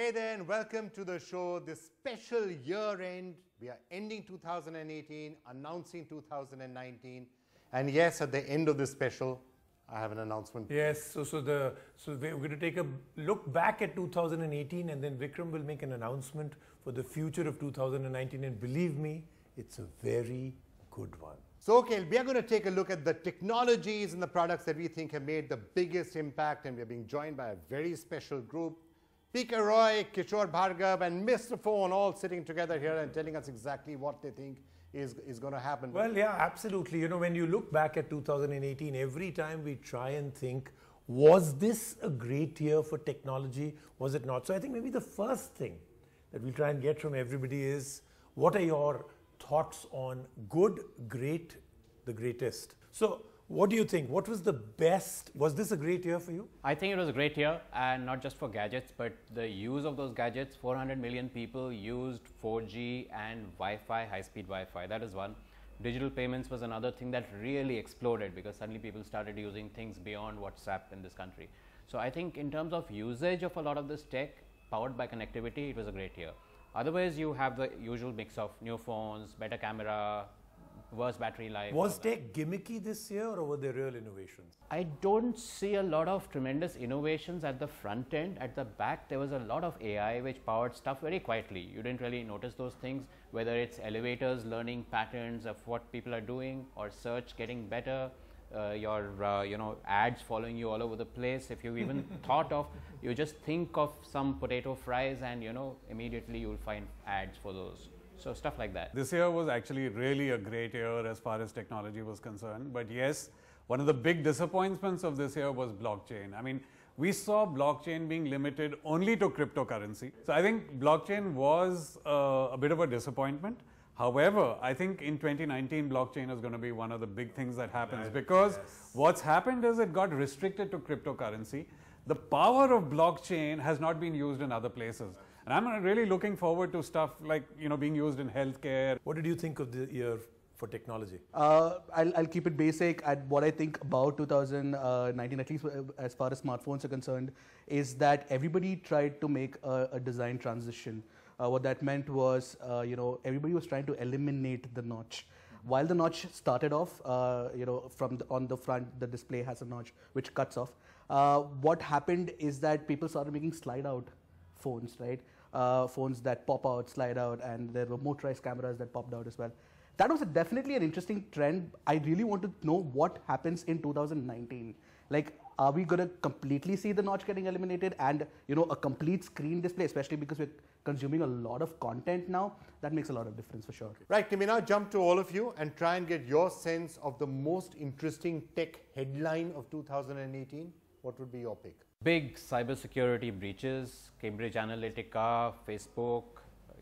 Hey there and welcome to the show. This special year end, we are ending 2018, announcing 2019, and yes, at the end of this special, I have an announcement. Yes, so we're going to take a look back at 2018, and then Vikram will make an announcement for the future of 2019, and believe me, it's a very good one. So okay, we are going to take a look at the technologies and the products that we think have made the biggest impact, and we are being joined by a very special group. P.K. Roy, Kishore Bhargav and Mr. Fone all sitting together here and telling us exactly what they think is going to happen. Well, yeah, absolutely. You know, when you look back at 2018, every time we try and think, was this a great year for technology? Was it not? So I think maybe the first thing that we'll try and get from everybody is, what are your thoughts on good, great, the greatest? So what do you think? What was the best? Was this a great year for you? I think it was a great year, and not just for gadgets, but the use of those gadgets. 400 million people used 4G and Wi-Fi, high-speed Wi-Fi. That is one. Digital payments was another thing that really exploded because suddenly people started using things beyond WhatsApp in this country. So I think in terms of usage of a lot of this tech powered by connectivity, it was a great year. Otherwise, you have the usual mix of new phones, better camera, worse battery life. Was tech gimmicky this year, or were there real innovations? I don't see a lot of tremendous innovations at the front end. At the back, there was a lot of AI which powered stuff very quietly. You didn't really notice those things, whether it's elevators learning patterns of what people are doing, or search getting better, your ads following you all over the place. If you even thought of, you just think of some potato fries and, you know, immediately you'll find ads for those. So stuff like that. This year was actually really a great year as far as technology was concerned. But yes, one of the big disappointments of this year was blockchain. I mean, we saw blockchain being limited only to cryptocurrency. So I think blockchain was a bit of a disappointment. However, I think in 2019, blockchain is going to be one of the big things that happens, because what's happened is it got restricted to cryptocurrency. The power of blockchain has not been used in other places. And I'm really looking forward to stuff like, you know, being used in healthcare. What did you think of the year for technology? I'll keep it basic. And what I think about 2019, at least as far as smartphones are concerned, is that everybody tried to make a design transition. What that meant was, everybody was trying to eliminate the notch. While the notch started off, on the front, the display has a notch which cuts off. What happened is that people started making slide out phones, right? Phones that pop out, slide out, and there were motorized cameras that popped out as well. That was definitely an interesting trend. I really want to know what happens in 2019. Like, are we going to completely see the notch getting eliminated and, you know, a complete screen display, especially because we're consuming a lot of content now? That makes a lot of difference for sure. Right, can we now jump to all of you and try and get your sense of the most interesting tech headline of 2018? What would be your pick? Big cybersecurity breaches, Cambridge Analytica, Facebook,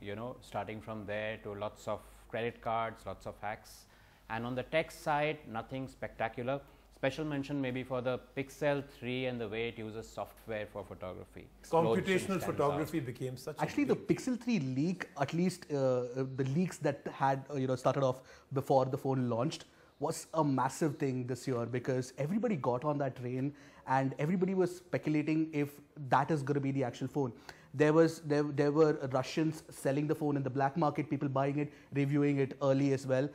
you know, starting from there to lots of credit cards, lots of hacks. And on the tech side, nothing spectacular. Special mention maybe for the Pixel 3 and the way it uses software for photography. Computational photography became such a... Actually, the Pixel 3 leak, at least the leaks that had started off before the phone launched, was a massive thing this year, because everybody got on that train and everybody was speculating if that is going to be the actual phone. There were Russians selling the phone in the black market, people buying it, reviewing it early as well.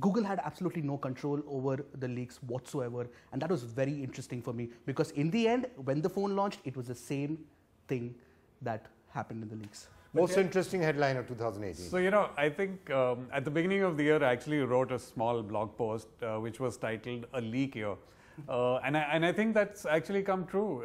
Google had absolutely no control over the leaks whatsoever, and that was very interesting for me, because in the end, when the phone launched, it was the same thing that happened in the leaks. Most interesting headline of 2018. So, you know, I think at the beginning of the year, I actually wrote a small blog post which was titled A Leak Year. And I think that's actually come true.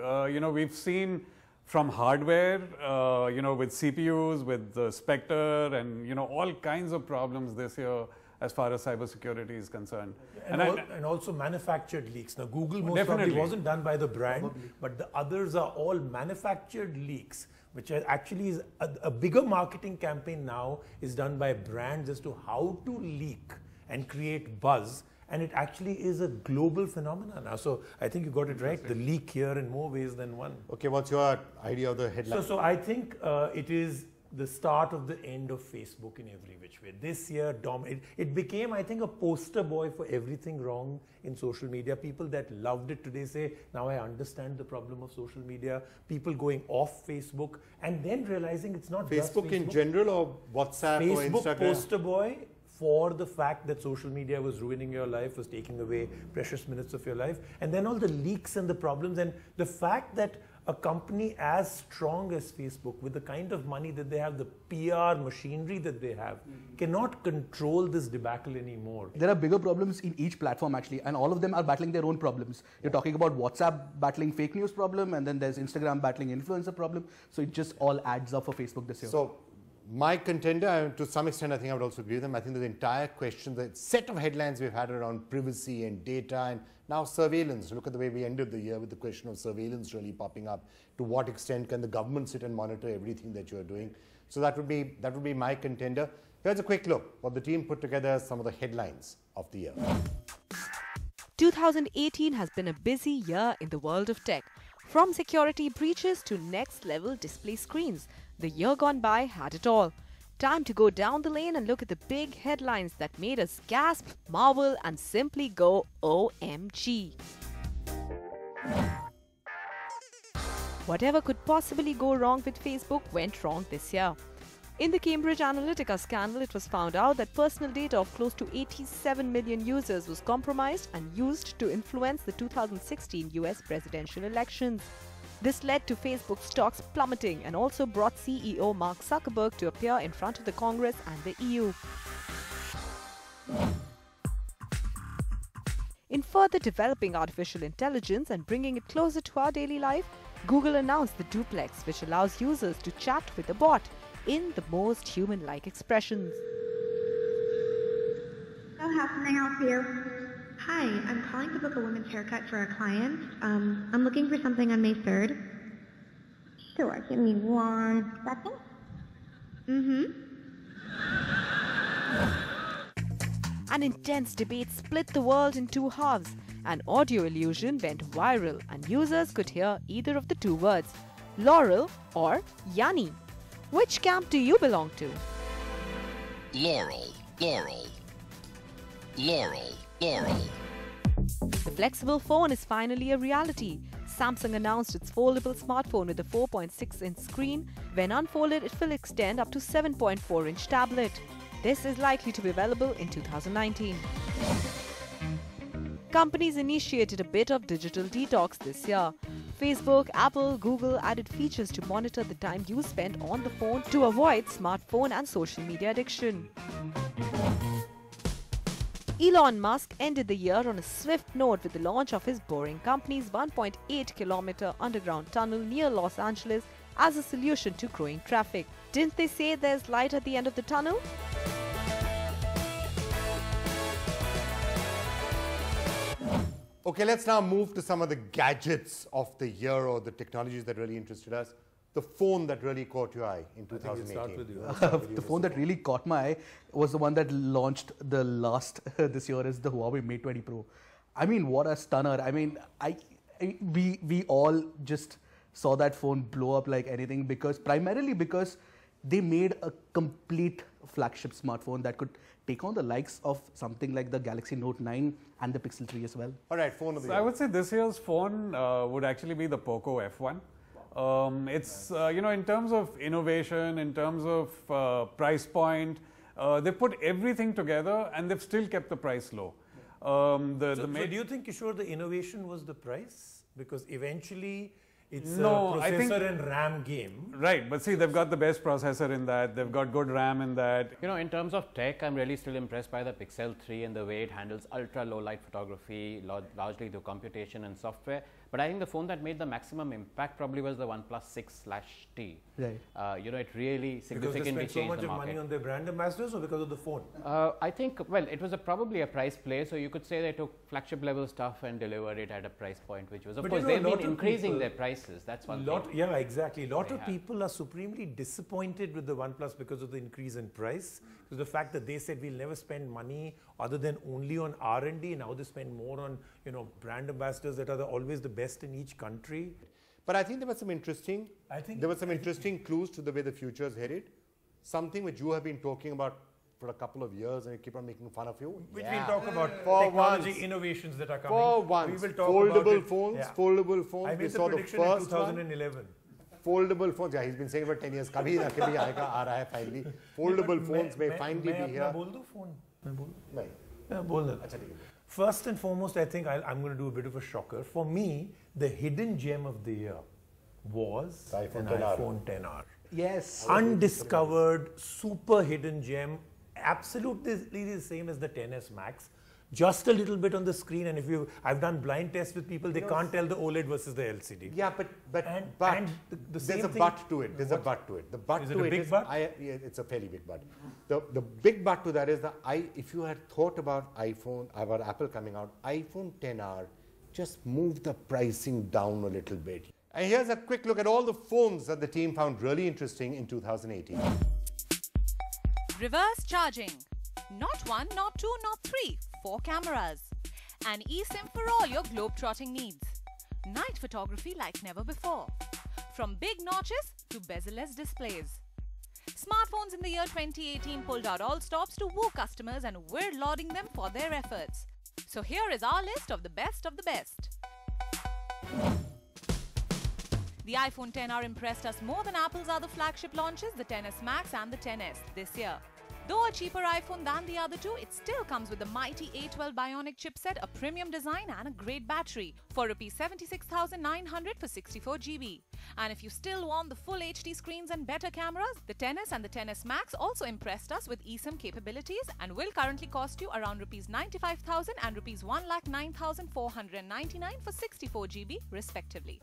We've seen from hardware, with CPUs, with Spectre, and, all kinds of problems this year as far as cybersecurity is concerned. And also manufactured leaks. Now, Google most probably wasn't done by the brand, but the others are all manufactured leaks, which actually is a bigger marketing campaign now is done by brands as to how to leak and create buzz. And it actually is a global phenomenon now. So I think you got it right, the leak here in more ways than one. Okay, what's your idea of the headline? So I think it is the start of the end of Facebook in every which way. This year, it became, I think, a poster boy for everything wrong in social media. People that loved it today say, now I understand the problem of social media. People going off Facebook and then realizing it's not just Facebook. Facebook in general, or WhatsApp or Instagram? Facebook poster boy for the fact that social media was ruining your life, was taking away precious minutes of your life. And then all the leaks and the problems, and the fact that a company as strong as Facebook, with the kind of money that they have, the PR machinery that they have, cannot control this debacle anymore. There are bigger problems in each platform, actually, and all of them are battling their own problems. You're talking about WhatsApp battling fake news problem, and then there's Instagram battling influencer problem. So it just all adds up for Facebook this year. So my contender, to some extent, I think I would also agree with them. I think the entire question, the set of headlines we've had around privacy and data and now surveillance. Look at the way we ended the year with the question of surveillance really popping up. To what extent can the government sit and monitor everything that you are doing? So that would be my contender. Here's a quick look what the team put together as some of the headlines of the year. 2018 has been a busy year in the world of tech. From security breaches to next-level display screens, the year gone by had it all. Time to go down the lane and look at the big headlines that made us gasp, marvel, and simply go OMG. Whatever could possibly go wrong with Facebook went wrong this year. In the Cambridge Analytica scandal, it was found out that personal data of close to 87 million users was compromised and used to influence the 2016 US presidential elections. This led to Facebook stocks plummeting and also brought CEO Mark Zuckerberg to appear in front of the Congress and the EU. In further developing artificial intelligence and bringing it closer to our daily life, Google announced the Duplex, which allows users to chat with a bot in the most human-like expressions. Hello, how can I help you? Hi, I'm calling to book a woman's haircut for a client. I'm looking for something on May 3rd. Sure, give me 1 second. An intense debate split the world in two halves. An audio illusion went viral and users could hear either of the two words, Laurel or Yanni. Which camp do you belong to? Laurel, Laurel, Laurel, Laurel. The flexible phone is finally a reality. Samsung announced its foldable smartphone with a 4.6-inch screen. When unfolded, it will extend up to 7.4-inch tablet. This is likely to be available in 2019. Companies initiated a bit of digital detox this year. Facebook, Apple, Google added features to monitor the time you spend on the phone to avoid smartphone and social media addiction. Elon Musk ended the year on a swift note with the launch of his Boring Company's 1.8-kilometer underground tunnel near Los Angeles as a solution to growing traffic. Didn't they say there's light at the end of the tunnel? Okay, let's now move to some of the gadgets of the year or the technologies that really interested us. The phone that really caught your eye in 2018. The phone that really caught my eye was the one that launched the last this year is the Huawei Mate 20 Pro. I mean, what a stunner. I mean, we all just saw that phone blow up like anything primarily because they made a complete flagship smartphone that could take on the likes of something like the Galaxy Note 9 and the Pixel 3 as well. All right, phone of the year. I would say this year's phone would actually be the Poco F1. It's, you know, in terms of innovation, in terms of price point, they put everything together and they've still kept the price low. So do you think, Kishore, the innovation was the price? Because eventually it's a processor and RAM game. Right, but see, they've got the best processor in that, they've got good RAM in that. You know, in terms of tech, I'm really still impressed by the Pixel 3 and the way it handles ultra low light photography, largely through computation and software. But I think the phone that made the maximum impact probably was the OnePlus 6T. Right. You know, it really significantly changed the market. Because they spent so much of money on their brand ambassadors or because of the phone? I think, well, it was probably a price play. So you could say they took flagship level stuff and delivered it at a price point, which was, of course, they've been increasing their prices. That's one thing. Yeah, exactly. A lot of people are supremely disappointed with the OnePlus because of the increase in price. So the fact that they said we'll never spend money other than only on R&D, now they spend more on, you know, brand ambassadors that are always the best in each country. But I think there were some interesting clues to the way the future is headed. something which you have been talking about for a couple of years and we keep on making fun of you. Which we'll talk about technology innovations that are coming. For once, we will talk foldable phones. I made the prediction in 2011. Foldable phones, yeah, he's been saying for 10 years, kabhi na kabhi aayega, aa raha hai finally. Foldable phones may finally be here. First and foremost, I think I'm going to do a bit of a shocker. For me, the hidden gem of the year was an iPhone XR. Yes. Undiscovered, super hidden gem, absolutely the same as the XS Max. Just a little bit on the screen, and if you, I've done blind tests with people, they can't tell the OLED versus the LCD. Yeah, but there's a but to it. The but to it is, yeah, it's a fairly big but. The big but to that is that if you had thought about Apple coming out, iPhone XR just moved the pricing down a little bit. And here's a quick look at all the phones that the team found really interesting in 2018. Reverse charging. Not one, not two, not three. 4 cameras. An eSIM for all your globe-trotting needs. Night photography like never before. From big notches to bezel-less displays. Smartphones in the year 2018 pulled out all stops to woo customers, and we're lauding them for their efforts. So here is our list of the best of the best. The iPhone XR impressed us more than Apple's other flagship launches, the XS Max and the XS, this year. Though a cheaper iPhone than the other two, it still comes with a mighty A12 Bionic chipset, a premium design and a great battery for Rs 76,900 for 64GB. And if you still want the full HD screens and better cameras, the XS and the XS Max also impressed us with eSIM capabilities and will currently cost you around Rs 95,000 and Rs 109,499 for 64GB respectively.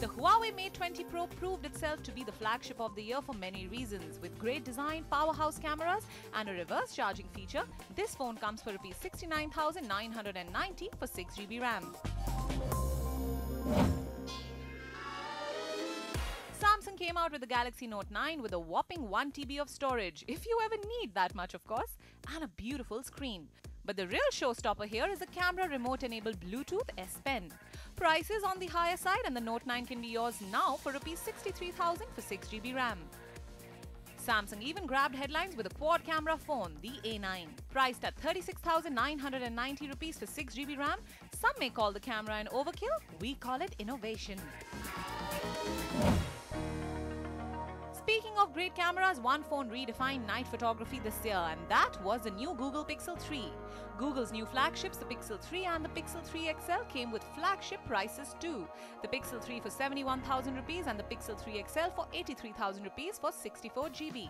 The Huawei Mate 20 Pro proved itself to be the flagship of the year for many reasons. With great design, powerhouse cameras and a reverse charging feature, this phone comes for Rs 69,990 for 6GB RAM. Samsung came out with the Galaxy Note 9 with a whopping 1TB of storage, if you ever need that much of course, and a beautiful screen. But the real showstopper here is the camera remote-enabled Bluetooth S Pen. Price is on the higher side and the Note 9 can be yours now for Rs 63,000 for 6GB RAM. Samsung even grabbed headlines with a quad-camera phone, the A9. Priced at 36,990 rupees for 6GB RAM, some may call the camera an overkill, we call it innovation. Speaking of great cameras, one phone redefined night photography this year, and that was the new Google Pixel 3. Google's new flagships, the Pixel 3 and the Pixel 3 XL, came with flagship prices too. The Pixel 3 for 71,000 rupees and the Pixel 3 XL for 83,000 rupees for 64GB.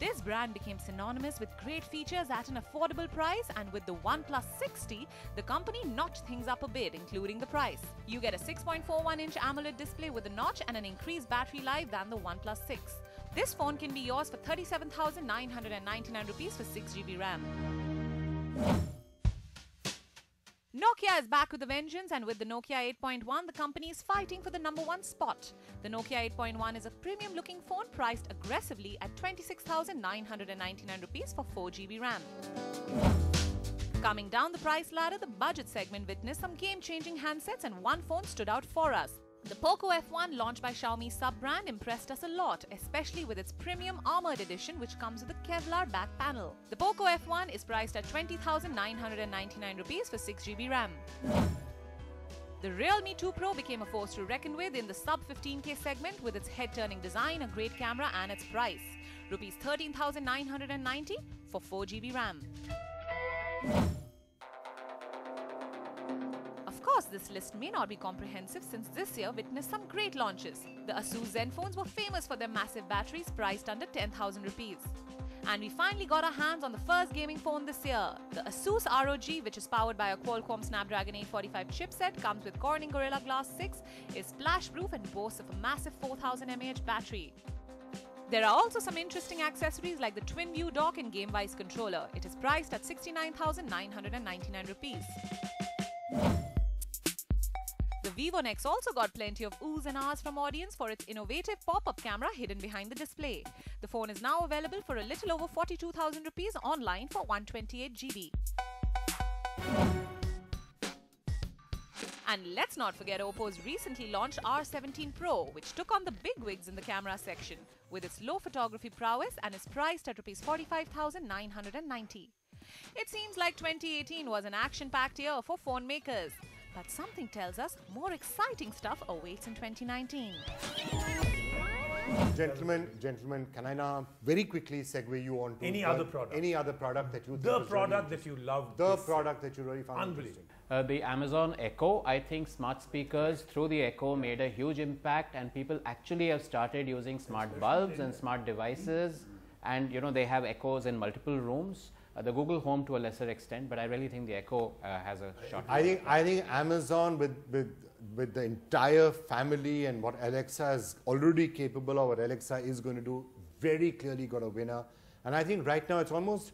This brand became synonymous with great features at an affordable price, and with the OnePlus 6T, the company notched things up a bit, including the price. You get a 6.41-inch AMOLED display with a notch and an increased battery life than the OnePlus 6. This phone can be yours for 37,999 rupees for 6GB RAM. Nokia is back with a vengeance, and with the Nokia 8.1, the company is fighting for the #1 spot. The Nokia 8.1 is a premium-looking phone priced aggressively at 26,999 rupees for 4GB RAM. Coming down the price ladder, the budget segment witnessed some game-changing handsets, and one phone stood out for us. The Poco F1, launched by Xiaomi's sub-brand, impressed us a lot, especially with its premium armored edition which comes with a Kevlar back panel. The Poco F1 is priced at 20,999 rupees for 6GB RAM. The Realme 2 Pro became a force to reckon with in the sub-15K segment with its head-turning design, a great camera and its price. Rupees 13,990 for 4GB RAM. Of course, this list may not be comprehensive since this year witnessed some great launches. The Asus ZenFones were famous for their massive batteries priced under 10,000 rupees. And we finally got our hands on the first gaming phone this year. The Asus ROG, which is powered by a Qualcomm Snapdragon 845 chipset, comes with Corning Gorilla Glass 6, is splash-proof and boasts of a massive 4000 mAh battery. There are also some interesting accessories like the twin-view dock and GameVice controller. It is priced at 69,999 rupees. The Vivo Nex also got plenty of oohs and ahs from audience for its innovative pop-up camera hidden behind the display. The phone is now available for a little over 42,000 rupees online for 128GB. And let's not forget Oppo's recently launched R17 Pro, which took on the bigwigs in the camera section with its low photography prowess and is priced at ₹45,990. It seems like 2018 was an action-packed year for phone makers, but something tells us more exciting stuff awaits in 2019. Gentlemen, can I now very quickly segue you on to any other product that you really found unbelievable? The Amazon Echo. I think smart speakers through the Echo made a huge impact, and people actually have started using smart bulbs and smart devices, and you know they have Echoes in multiple rooms. The Google Home to a lesser extent, but I really think the Echo has a shot. I think Amazon with the entire family and what Alexa is already capable of, what Alexa is going to do, very clearly got a winner. And I think right now it's almost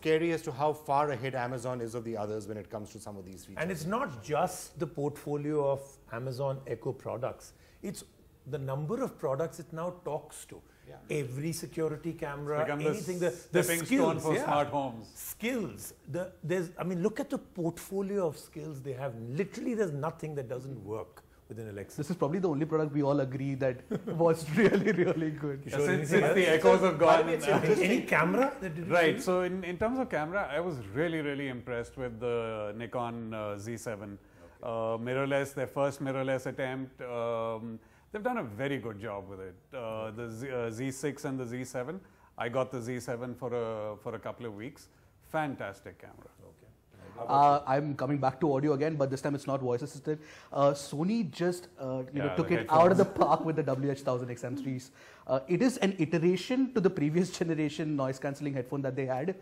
scary as to how far ahead Amazon is of the others when it comes to some of these features. And it's not just the portfolio of Amazon Echo products; it's the number of products it now talks to. Yeah. Every security camera, anything, the skills for smart homes. Skills. Look at the portfolio of skills they have. Literally, there's nothing that doesn't work within Alexa. This is probably the only product we all agree that was really good. Sure, since the Echoes have gone. Any camera? Right. So in terms of camera, I was really impressed with the Nikon Z7. Okay. Mirrorless, their first mirrorless attempt. They've done a very good job with it. The Z6 and the Z7. I got the Z7 for a couple of weeks. Fantastic camera. Okay. I'm coming back to audio again, but this time it's not voice assisted. Sony just took it out of the park with the WH-1000XM3s. It is an iteration to the previous generation noise cancelling headphone that they had.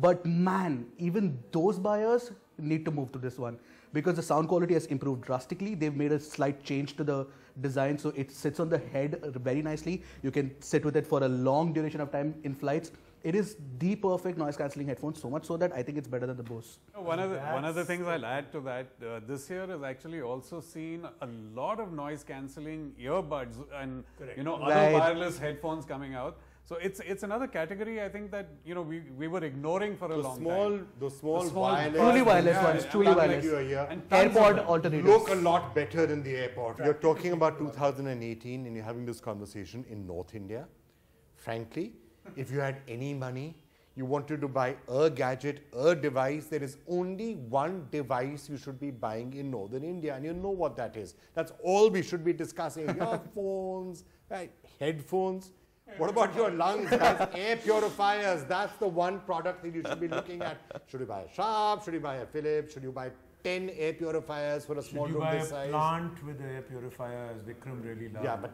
But man, even those buyers need to move to this one, because the sound quality has improved drastically. They've made a slight change to the design, so it sits on the head very nicely. You can sit with it for a long duration of time in flights. It is the perfect noise cancelling headphone, so much so that I think it's better than the Bose. One of the things I'll add to that, this year has actually also seen a lot of noise cancelling earbuds and other wireless headphones coming out. So it's another category I think that we were ignoring for a long time. The small wireless, truly wireless ones, truly wireless. And AirPod alternatives look a lot better than the AirPod. You're talking about 2018 and you're having this conversation in North India. Frankly, if you had any money, you wanted to buy a gadget, a device. There is only one device you should be buying in Northern India, and you know what that is. That's all we should be discussing. Earphones, right? Headphones. What about your lungs? That's air purifiers. That's the one product that you should be looking at. Should you buy a Sharp? Should you buy a Philips? Should you buy 10 air purifiers for a small room this size? Should you buy a plant with an air purifier, as Vikram really loves? Yeah, but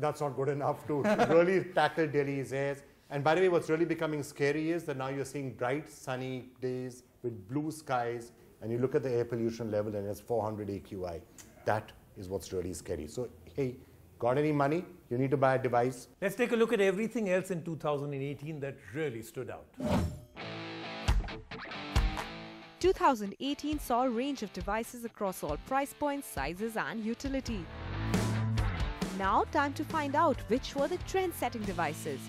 that's not good enough to really tackle Delhi's airs. And by the way, what's really becoming scary is that now you're seeing bright, sunny days with blue skies, and you look at the air pollution level and it's 400 AQI. That is what's really scary. So, hey, got any money? You need to buy a device. Let's take a look at everything else in 2018 that really stood out. 2018 saw a range of devices across all price points, sizes and utility. Now time to find out which were the trend-setting devices.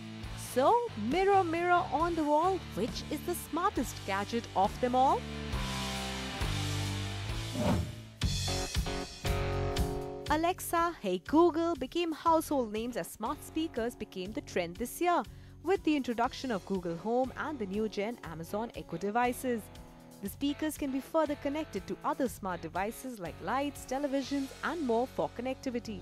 So, mirror, mirror on the wall, which is the smartest gadget of them all? Alexa, Hey Google became household names as smart speakers became the trend this year with the introduction of Google Home and the new-gen Amazon Echo devices. The speakers can be further connected to other smart devices like lights, televisions and more for connectivity.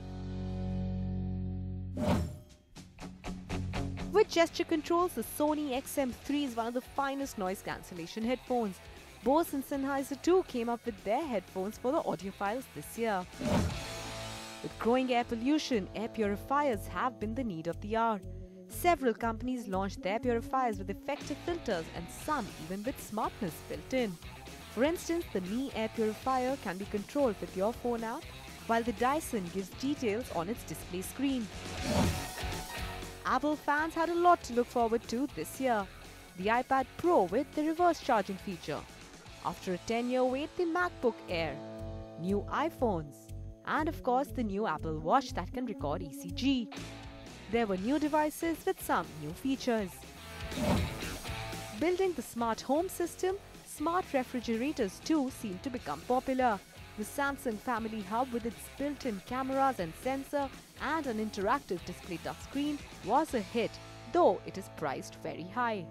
With gesture controls, the Sony XM3 is one of the finest noise cancellation headphones. Bose and Sennheiser too came up with their headphones for the audiophiles this year. With growing air pollution, air purifiers have been the need of the hour. Several companies launched their purifiers with effective filters and some even with smartness built in. For instance, the Mi air purifier can be controlled with your phone app, while the Dyson gives details on its display screen. Apple fans had a lot to look forward to this year. The iPad Pro with the reverse charging feature. After a 10-year wait, the MacBook Air. New iPhones. And of course, the new Apple Watch that can record ECG. There were new devices with some new features. Building the smart home system, smart refrigerators too seem to become popular. The Samsung Family Hub, with its built-in cameras and sensor and an interactive display touchscreen, was a hit, though it is priced very high.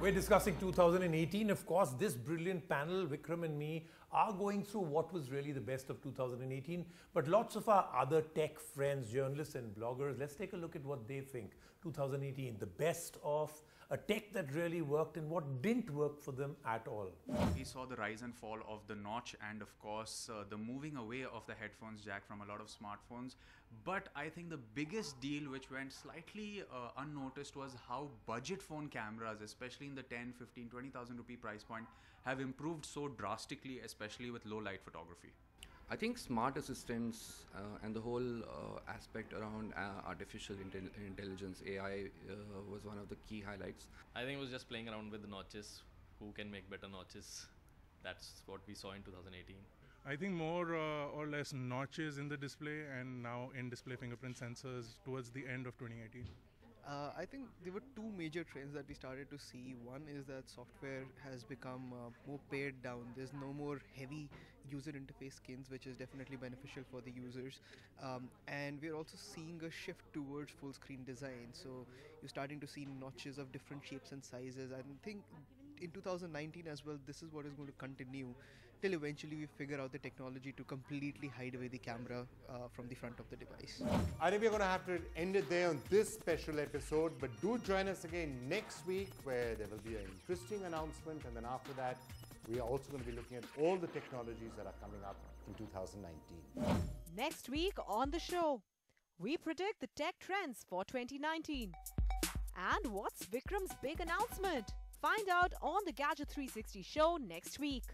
We're discussing 2018. Of course, this brilliant panel, Vikram and me, are going through what was really the best of 2018. But lots of our other tech friends, journalists and bloggers, let's take a look at what they think. 2018, the best of a tech that really worked and what didn't work for them at all. We saw the rise and fall of the notch and, of course, the moving away of the headphones jack from a lot of smartphones. But I think the biggest deal which went slightly unnoticed was how budget phone cameras, especially in the 10, 15, 20,000 rupee price point, have improved so drastically, especially with low light photography. I think smart assistants and the whole aspect around artificial intelligence, AI, was one of the key highlights. I think it was just playing around with the notches, who can make better notches. That's what we saw in 2018. I think more or less notches in the display and now in-display fingerprint sensors towards the end of 2018. I think there were two major trends that we started to see. One is that software has become more pared down. There's no more heavy user interface skins, which is definitely beneficial for the users. And we're also seeing a shift towards full screen design. So you're starting to see notches of different shapes and sizes. I think in 2019 as well, this is what is going to continue till eventually we figure out the technology to completely hide away the camera from the front of the device. I think we're going to have to end it there on this special episode, but do join us again next week where there will be an interesting announcement, and then after that we are also going to be looking at all the technologies that are coming up in 2019. Next week on the show, we predict the tech trends for 2019. And what's Vikram's big announcement? Find out on the Gadget 360 show next week.